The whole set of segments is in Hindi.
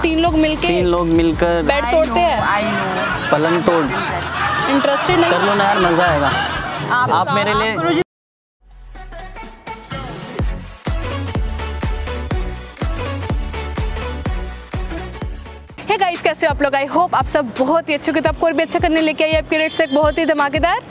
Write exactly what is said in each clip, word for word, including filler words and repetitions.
तीन लोग मिलके तीन लोग मिलकर बेड तोड़ते हैं, पलंग तोड़। इंटरेस्टेड नहीं? कर लो ना यार, मजा आएगा। आप, आप मेरे लिए हे गाइस, कैसे हो आप लोग? आई होप आप सब बहुत ही अच्छे हो। तो आपको और भी अच्छा करने लेके आई आपके रेट से एक बहुत ही धमाकेदार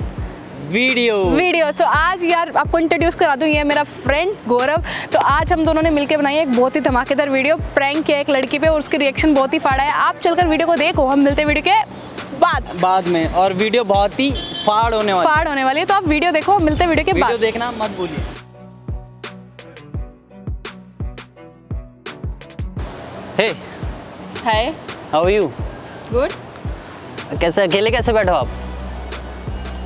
वीडियो वीडियो सो so, आज यार आपको इंट्रोड्यूस करा दूँ, ये मेरा फ्रेंड गौरव। तो आज हम दोनों ने मिलकर बनाई है एक बहुत ही धमाकेदार वीडियो। प्रैंक किया एक लड़की पे और उसके रिएक्शन बहुत ही फाड़ा है। आप चलकर वीडियो को देखो, हम मिलते हैं वीडियो के बाद बाद में। और वीडियो बहुत ही फाड़ होने वाली फाड़ होने वाली है, तो आप वीडियो देखो, मिलते हैं वीडियो के बाद। देखना मत भूलिए। Hey hi, how are you? Good. कैसे अकेले कैसे बैठो आप?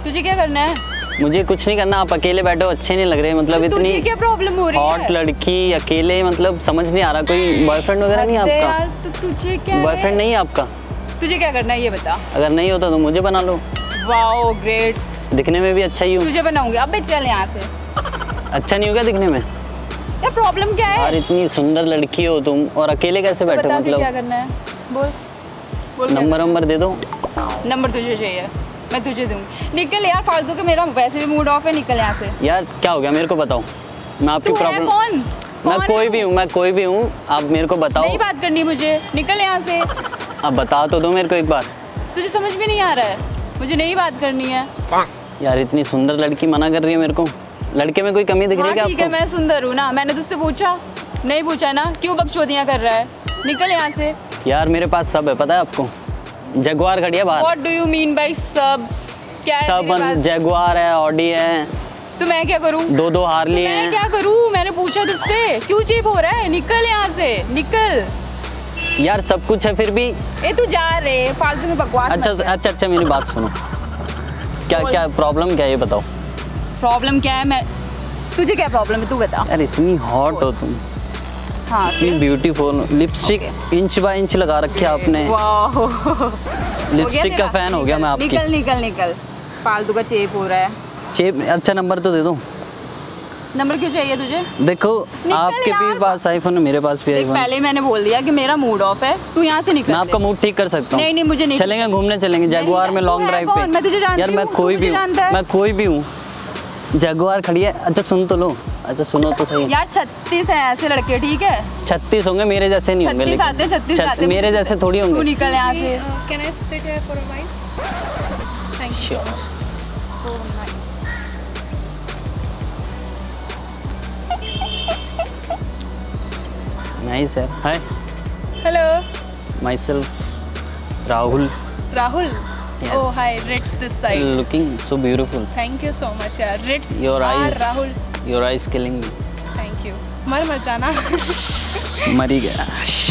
तुझे क्या करना है? मुझे कुछ नहीं करना, आप अकेले बैठो, अच्छे नहीं लग रहे। मतलब तो इतनी क्या प्रॉब्लम हो रही है? हॉट लड़की अकेले, मतलब समझ नहीं आ रहा। कोई बॉयफ्रेंड वगैरह नहीं आपका? यार तो तुझे क्या बॉयफ्रेंड नहीं है आपका? तुझे क्या करना है ये बता। अगर नहीं होता तो मुझे बना लो। वाओ ग्रेट, दिखने में भी अच्छा ही हो। तुझे बनाऊंगी, अब चल यहाँ से। अच्छा नहीं हो गया दिखने में? यार प्रॉब्लम क्या है? यार इतनी सुंदर लड़की हो तुम और अकेले कैसे बैठे हो? मतलब क्या करना है बोल बोल। नंबर नंबर दे दो। नंबर तुझे चाहिए? मैं तुझे दूंगी। निकल यार फालतू के, मेरा वैसे भी मूड ऑफ है, निकल यहाँ से। यार क्या हो गया मेरे को बताओ, मैं आपकी प्रॉब्लम कौन? मैं कोई भी हूँ, मैं कोई भी हूँ, आप मेरे को बताओ। नहीं बात करनी मुझे, निकल यहाँ से। अब बता तो दो मेरे को एक बार। तुझे समझ में नहीं आ रहा है? मुझे नहीं बात करनी है यार। इतनी सुंदर लड़की मना कर रही है मेरे को। लड़के में कोई कमी दिख रही है? ठीक है, मैं सुंदर हूँ ना, मैंने तुझसे पूछा नहीं? पूछा ना, क्यों बकचोदियाँ कर रहा है? निकल यहाँ से। यार मेरे पास सब है, पता है आपको। जगुआर खड़ी है बाहर। What do you mean by सब? क्या है सब? जगुआर है, ऑडी है। तो मैं क्या करूँ? दो दो हार्ली है। तो मैं क्या करूँ? मैंने पूछा तुझसे, क्यों चीप हो रहा है? निकल यहाँ से, निकल। यार सब कुछ है फिर भी। ए तू जा रे, फालतू में बकवास। अच्छा अच्छा अच्छा मेरी बात सुनो। क्या क्या प्रॉब्लम क्या है ये बताओ। प्रॉब्लम क्या है? मैं तुझे क्या प्रॉब्लम है तू बता। यार इतनी हॉट हो तुम। हाँ, beautiful lipstick inch by inch लगा रखी है आपने। लिपस्टिक का फैन हो गया मैं आपकी। निकल निकल निकल, फालतू का चेप हो रहा है। चेप? अच्छा नंबर तो दे दो। नंबर क्यों चाहिए तुझे? देखो आपके भी पास आईफोन है, मेरे पास भी आईफोन। पहले मैंने बोल दिया कि मेरा मूड ऑफ है, तू यहाँ से निकल। मैं आपका मूड ठीक कर सकता हूँ। नहीं नहीं मुझे नहीं। चलेंगे घूमने, चलेंगे जगुआर में लॉन्ग ड्राइव पे। मैं तुझे जानती हूं। यार मैं कोई भी हूँ, मैं कोई भी हूँ। जगुआर खड़ी है। अच्छा सुन तो लो, अच्छा सुनो तो सही। यार छत्तीस हैं ऐसे लड़के, ठीक है? छत्तीस होंगे, मेरे जैसे नहीं होंगे। आते, छत्तीस आते, मेरे जैसे थोड़ी होंगे। निकल यहाँ से। Can I sit here for a while? Thank you. Sure. Oh, nice. Nice है। Hi. Hello. Myself, Rahul. Rahul. Yes. Oh hi, Ritz this side. Looking so beautiful. Thank you so much यार, Ritz. Your eyes. Rahul. Your eyes killing me. Thank you. मर मर जाना। मर ही गया।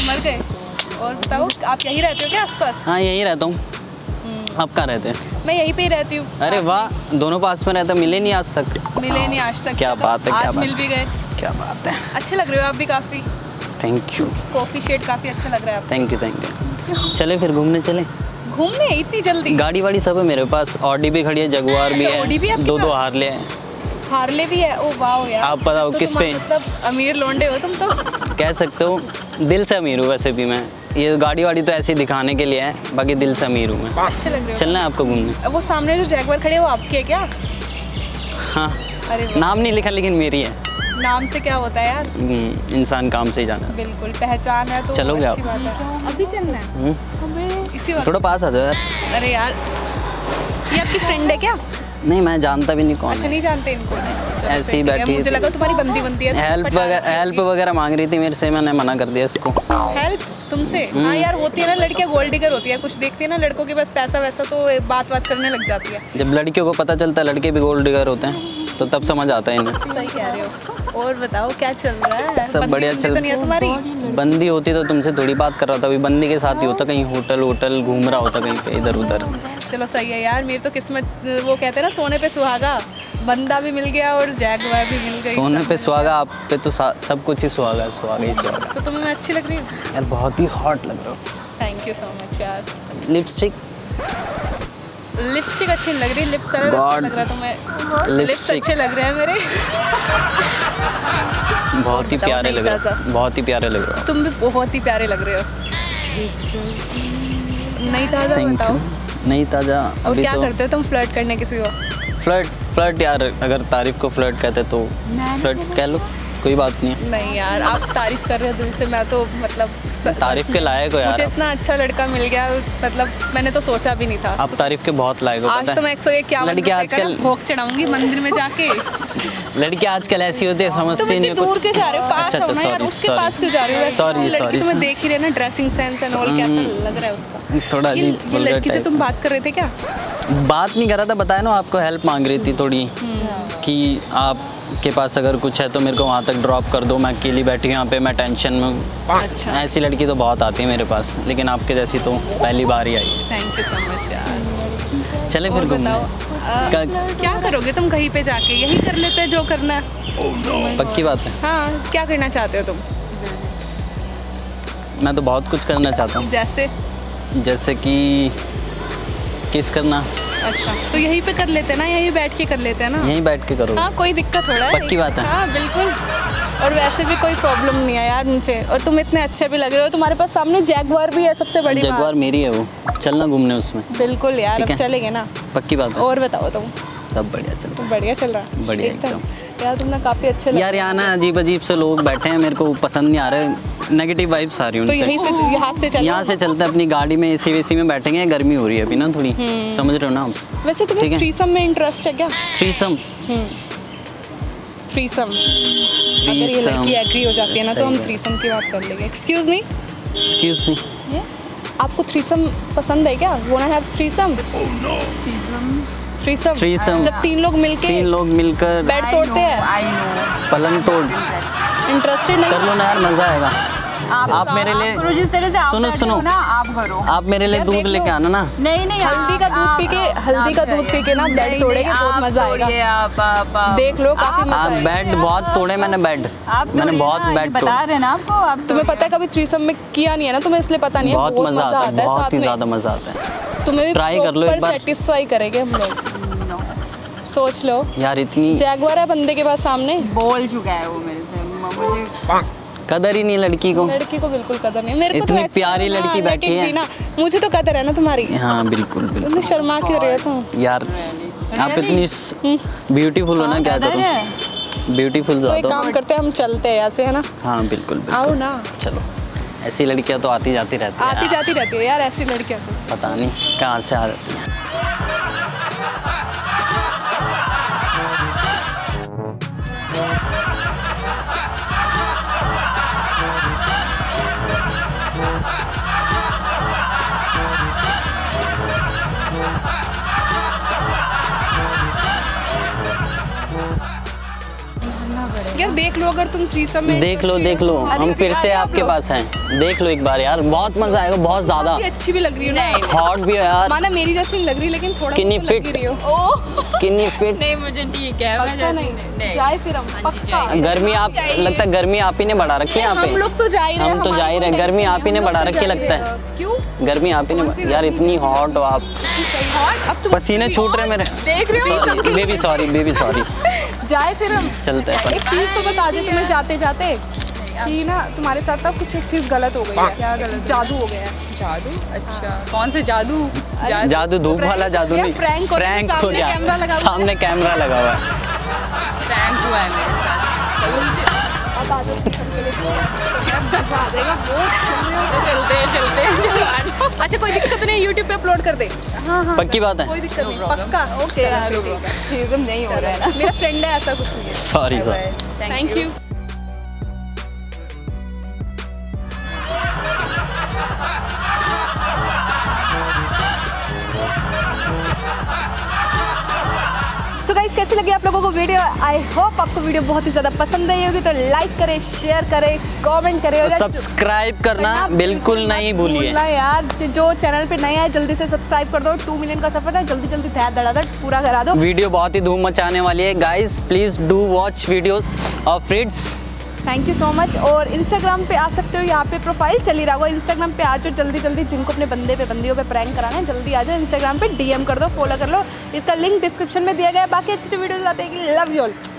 मर गए। और बताओ आप यहीं रहते हो क्या आसपास? हाँ यहीं रहता हूँ। आप कहाँ रहते हैं? मैं यहीं पे ही रहती हूँ। अरे वाह, दोनों पास में रहते, मिले नहीं आज तक। मिले नहीं आज तक। क्या बात है, क्या आज मिल भी गए। क्या बात है, अच्छे लग रहे हो आप भी काफ़ी। Thank you. कॉफ़ी शेड काफ़ी अच्छा लग रहा है आप। Thank you thank you. चले फिर घूमने चले। घूमने इतनी जल्दी? गाड़ी वाड़ी सब है मेरे पास, ऑडी भी खड़ी है, जगुआर भी है, दो दो हार्ले हैं। हार्ले भी है। ओ वाओ यार। आप बताओ तो किस पे? मतलब अमीर लोंडे हो तुम तो। कह सकते हो, दिल से अमीर हूँ वैसे भी मैं। ये गाड़ी वाड़ी तो ऐसे दिखाने के लिए है, बाकी दिल से अमीर हूँ मैं। अच्छे लग रहे हो। चलना है आपको घूमने? वो सामने जो जैगुआर खड़े हो आपके है क्या? हाँ। अरे नाम नहीं लिखा लेकिन मेरी है। नाम से क्या होता है यार, इंसान काम से ही जाना। बिल्कुल पहचान है तो चलोगे आप? अभी चलना है हमें, इसी वक्त। थोड़ा पास आ जाओ यार। अरे यार ये आपकी फ्रेंड है क्या? नहीं मैं जानता भी नहीं कौन। अच्छा नहीं जानते इनको? ऐसी बैठी है, मुझे लगा तुम्हारी बंदी बनती है। हेल्प वगैरह हेल्प वगैरह मांग रही थी मेरे से, मैंने मना कर दिया इसको। हेल्प तुमसे? हाँ यार होती है ना लड़कियाँ, गोल्ड डिगर होती है। कुछ देखती है ना लड़कों के पास पैसा वैसा तो बात बात करने लग जाती है। जब लड़कियों को पता चलता है लड़के भी गोल्ड डिगर होते हैं तो तब समझ आता है इन्हें। सही कह रहे हो। और बताओ क्या चल रहा है? सब बढ़िया चल रहा है। तुम्हारी बंदी होती तो तुमसे थोड़ी बात कर रहा था, अभी बंदी के साथ ही होता कहीं होटल होटल घूम रहा होता कहीं पे इधर उधर। चलो सही है यार, मेरी तो किस्मत, वो कहते हैं ना सोने पे सुहागा, बंदा भी मिल गया और जैगुआर भी मिल गई। सोने पे सुहागा, आप पे तो सब कुछ ही सुहागा सुहागा ही सुहागा। तो तुम्हें अच्छी लग रही है यार, बहुत ही हॉट लग रहा हो। थैंक यू सो मच यार। लिपस्टिक लिपस्टिक अच्छी लग रही है, लिप कलर अच्छा लग रहा तुम्हें? लिप्स अच्छे लग रहे हैं मेरे। बहुत ही प्यारे लग रहे हो, बहुत ही प्यारे लग रहे हो। तुम भी बहुत ही प्यारे लग रहे हो। नहीं ताज़ा बताओ। नहीं ताज़ा। और क्या तो... करते हो तुम फ्लर्ट करने किसी को? फ्लर्ट फ्लर्ट यार, अगर तारीफ को फ्लर्ट कहते तो फ्लर्ट कह लो, कोई बात नहीं। नहीं यार, आप तारीफ कर रहे हो दिल से, मैं तो मतलब तारीफ के लायक हो यार। मुझे इतना अच्छा लड़का मिल गया, मतलब मैंने तो सोचा भी नहीं था। आप तारीफ के बहुत लायक हो। आज तो मैं एक सौ एक क्या लड़की आजकल भोग चढ़ाऊंगी मंदिर में जाके। लड़की आजकल ऐसी होती है, समझती नहीं। दूर के जा रहे हो, पास हो यार, उसके पास क्यों जा रहे हो? सॉरी सॉरी, तुम्हें देख ही लेना ड्रेसिंग सेंस एंड ऑल कैसा लग रहा है उसका, थोड़ा अजीब। ये लड़की से तुम बात कर रहे थे क्या? बात नहीं कर रहा था, बताया ना आपको, हेल्प मांग रही थी थोड़ी कि आप के पास अगर कुछ है तो मेरे को वहाँ तक ड्रॉप कर दो, मैं अकेली बैठी हूँ यहाँ पे, मैं टेंशन में। अच्छा, ऐसी लड़की तो बहुत आती है मेरे पास, लेकिन आपके जैसी तो पहली बार ही आई। थैंक यू सो मच यार। चले फिर घूमने। क्या करोगे तुम कहीं पे जाके? यही कर लेते हैं जो करना है। oh, no. पक्की बात है? हाँ। क्या करना चाहते हो तुम? मैं तो बहुत कुछ करना चाहता हूँ। जैसे? जैसे कि किस करना। अच्छा, तो यहीं पे कर लेते हैं ना, यहीं बैठ के कर लेते हैं ना। यहीं बैठ के करो। हाँ, कोई दिक्कत थोड़ा है। पक्की बात है। हाँ बिल्कुल, और वैसे भी कोई प्रॉब्लम नहीं है यार मुझे। और तुम इतने अच्छे भी लग रहे हो, तुम्हारे पास सामने जैगवार भी है, सबसे बड़ी जैगवार मेरी है वो। चलना घूमने उसमें? बिल्कुल यार, अब चलेंगे ना। पक्की बात है। और बताओ तुम? सब बढ़िया चल रहा है। बढ़िया चल रहा है। बढ़िया एकदम। यार तुमने काफ़ी अच्छे यार, यहाँ ना अजीब अजीब से लोग बैठे हैं, मेरे को पसंद नहीं आ रहे, नेगेटिव वाइब्स आ रही हैं। तो यहीं से यहाँ से चल यहाँ से चलते हैं, अपनी गाड़ी में एसी वेसी में बैठेंगे, गर्मी हो रही है अभी ना थोड़ी, समझ रहे हो ना आप। वैसे तुम्हें थ्रीसम में इंटरेस्ट है क्या? थ्रीसम थ्रीसम अगर ये लड़की एग्री हो जाती है ना तो हम थ्रीसम की बात कर लेंगे। Excuse me, excuse me, yes, आपको थ्रीसम पसंद है क्या? Want to have threesome? Threesome threesome जब तीन लोग मिलके तीन लोग मिलकर बेड तोड़ते हैं, पलंग तोड़। इंटरेस्टेड नहीं? कर लो ना यार, मजा आएगा। आप, आप मेरे लिए करो जिस तरह से आप सुनो सुनो ना, आप करो। आप मेरे लिए दूध लेके आना ना। नहीं नहीं, हल्दी का दूध पी के हल्दी का दूध पी के ना बेड तोड़ेंगे, बहुत मजा आएगा। देख लो, काफी मजा आएगा। बेड बहुत तोड़े मैंने, बेड मैंने बहुत बेड बता रहे ना आपको। आप तुम्हें पता है, कभी थ्रीसम में किया नहीं है ना, तुम्हें इसलिए पता नहीं है। बहुत मजा आता है, बहुत ही ज्यादा मजा आता है। तुम्हें भी ट्राई कर लो एक बार, सेटिस्फाई करेंगे हम लोग। सोच लो यार, इतनी जैगवार है बंदे के पास, सामने बोल चुका है वो मेरे से। कदर ही नहीं लड़की को, लड़की को बिल्कुल कदर नहीं। मेरे को तो प्यारी लड़की बैठी है ना, मुझे तो कदर है ना तुम्हारी। हाँ बिल्कुल बिल्कुल। शर्मा क्यों रहे हो तुम यार? आप इतनी ब्यूटीफुल हो ना, क्या करूं, ब्यूटीफुल ज़्यादा। तो एक काम करते हैं, हम चलते हैं यहाँ से, है ना? हाँ बिल्कुल बिल्कुल, आओ ना, चलो। ऐसी लड़कियाँ तो आती जाती रहती है, आती जाती रहती है यार ऐसी लड़कियाँ, पता नहीं कहाँ से आ रही है। यार देख लो, अगर तुम थ्रीसम में देख लो देख लो हम फिर से आपके पास हैं, देख लो एक बार यार, बहुत मजा आएगा, बहुत ज्यादा। अच्छी भी लग रही हो ना, हॉट भी है यार, माना मेरी जैसी लग रही, लेकिन थोड़ा स्किनी फिट रही हो। ओ स्किनी फिट नहीं, मुझे ठीक है, मैं नहीं जाए फिर हम पक्का। गर्मी आप लगता है, गर्मी आप ही ने बढ़ा रखी है यहाँ पे। हम लोग तो जा ही रहे हैं, हम तो जा ही रहे हैं, गर्मी आप ही ने बढ़ा रखी लगता है। क्यों? गर्मी आप ही ने यार, इतनी हॉट हो आप, पसीने छूट रहे मेरे। देख रहे हो? बेबी सॉरी, बेबी सॉरी, जाए फिर हम चलते हैं। एक चीज़ तो बता दे तुम्हें जाते जाते कि ना, तुम्हारे साथ ना कुछ एक चीज़ गलत हो गई है। क्या गलत? जादू हो गया है। जादू? अच्छा, कौन से जादू? जादू धूप वाला जादू नहीं, प्रैंक हो गया। सामने कैमरा लगा हुआ है, प्रैंक हुआ है मेरे साथ। अच्छा कोई दिक्कत नहीं, यूट्यूब पे अपलोड कर दे। हाँ हाँ, पक्की बात है, कोई दिक्कत नहीं, पक्का ओके। ठीक नहीं हो रहा है ना, मेरा फ्रेंड है, ऐसा कुछ नहीं है। Sorry sorry, thank you. So guys, कैसी लगी आप लोगों को वीडियो? आई होप आपको वीडियो बहुत ही ज़्यादा पसंद आई होगी। तो लाइक करें, शेयर करें, कमेंट करें और सब्सक्राइब करना बिल्कुल नहीं भूलिए यार। जो चैनल पे नया है जल्दी से सब्सक्राइब कर दो, टू मिलियन का सफर है, जल्दी जल्दी धैर्य धड़ाधड़ पूरा करा दो। वीडियो बहुत ही धूम मचाने वाली है guys, please do watch videos of friends. Thank you so much. और इंस्टाग्राम पे आ सकते हो, यहाँ पे प्रोफाइल चली रहा होगा, इंस्टाग्राम पे आ जाओ जल्दी जल्दी। जिनको अपने बंदे पे बंदियों पे प्रैंक कराना है, जल्दी आ जाओ, इंस्टाग्राम पे डीएम कर दो, फॉलो कर लो। इसका लिंक डिस्क्रिप्शन में दिया गया है। बाकी अच्छी वीडियोज आते हैं। Love you all.